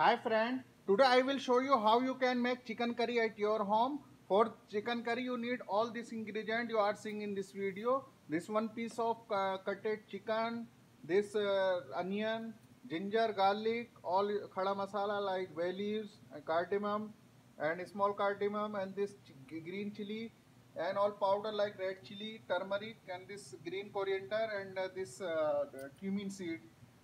Hi friend, today I will show you how you can make chicken curry at your home. For chicken curry you need all these ingredients you are seeing in this video. This one piece of cutted chicken, this onion, ginger, garlic, all khada masala like bay leaves, cardamom and small cardamom, and this green chili and all powder like red chili, turmeric and this green coriander and this cumin seed.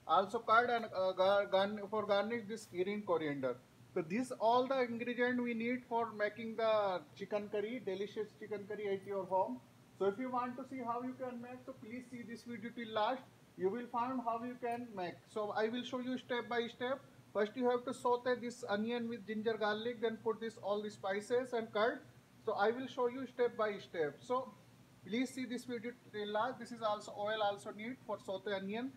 Also cut and for garnish this green coriander. So these all the ingredient we need for making the chicken curry, delicious chicken curry at your home. So if you want to see how you can make, so please see this video till last. You will find how you can make. So I will show you step by step. First you have to saute this onion with ginger garlic, then put this all the spices and curd. So I will show you step by step. So please see this video till last. This is also oil also need for saute onion.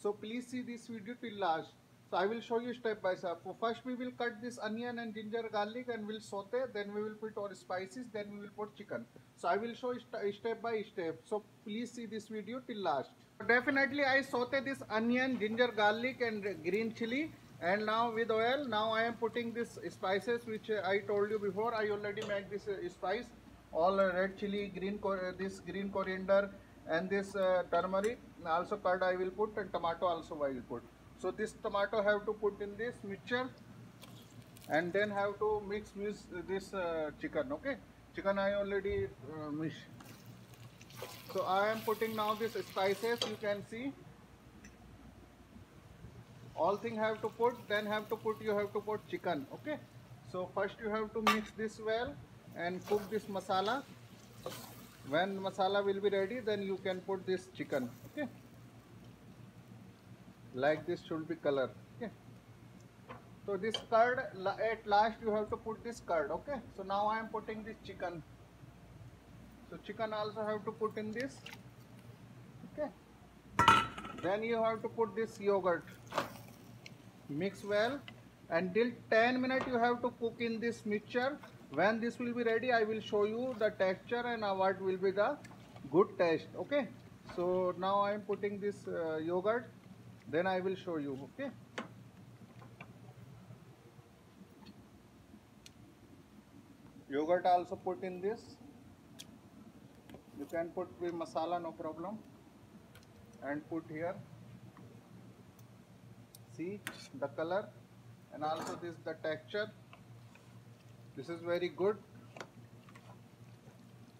So please see this video till last. So I will show you step by step. So first we will cut this onion and ginger garlic and we'll saute. Then we will put our spices. Then we will put chicken. So I will show you step by step. So please see this video till last. Definitely I saute this onion, ginger garlic and green chili. And now with oil, now I am putting this spices which I told you before. I already made this spice. All red chili, green coriander, and this turmeric, also curd I will put, and tomato also I will put. So this tomato have to put in this mixture and then have to mix with this chicken. Okay, chicken I already mix. So I am putting now this spices, you can see all thing have to put, then you have to put chicken. Okay, so first you have to mix this well and cook this masala. When masala will be ready, then you can put this chicken. Okay, like this should be color. Okay, so this curd at last you have to put this curd. Okay, so now I am putting this chicken. So chicken also have to put in this. Okay, then you have to put this yogurt. Mix well and till 10 minutes you have to cook in this mixture. When this will be ready, I will show you the texture and what will be the good taste. Okay, so now I am putting this yogurt, then I will show you. Okay, yogurt also put in this. You can put with masala, no problem, and put here. See the color and also this the texture. This is very good.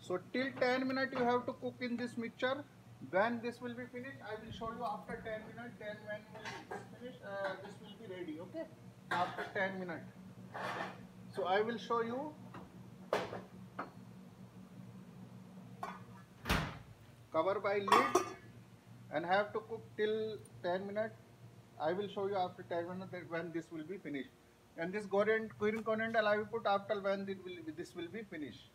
So till 10 minutes you have to cook in this mixture. When this will be finished, I will show you after 10 minutes. Then when this finish, this will be ready. Okay, after 10 minutes. So I will show you. Cover by lid and have to cook till 10 minutes. I will show you after 10 minutes when this will be finished. And this green coriander I will put after when this will be finished.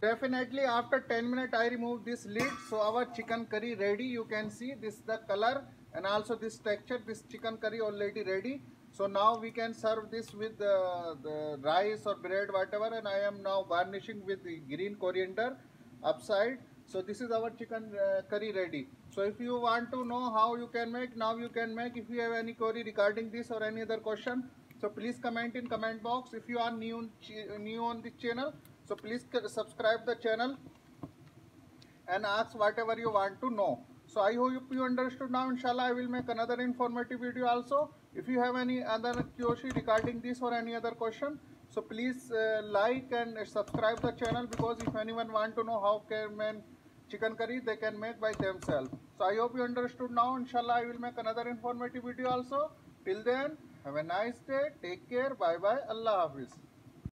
Definitely after 10 minutes I remove this lid. So our chicken curry ready. You can see this the color and also this texture. This chicken curry already ready. So now we can serve this with the rice or bread, whatever. And I am now garnishing with the green coriander upside. So this is our chicken curry ready. So if you want to know how you can make, now you can make. If you have any query regarding this or any other question, so please comment in comment box. If you are new on this channel, so please subscribe the channel and ask whatever you want to know. So I hope you understood now. Inshallah I will make another informative video also. If you have any other query regarding this or any other question, so please like and subscribe the channel, because if anyone want to know how can man chicken curry, they can make by themselves. So I hope you understood now. Inshallah I will make another informative video also. Till then, have a nice day. Take care. Bye bye. Allah Hafiz.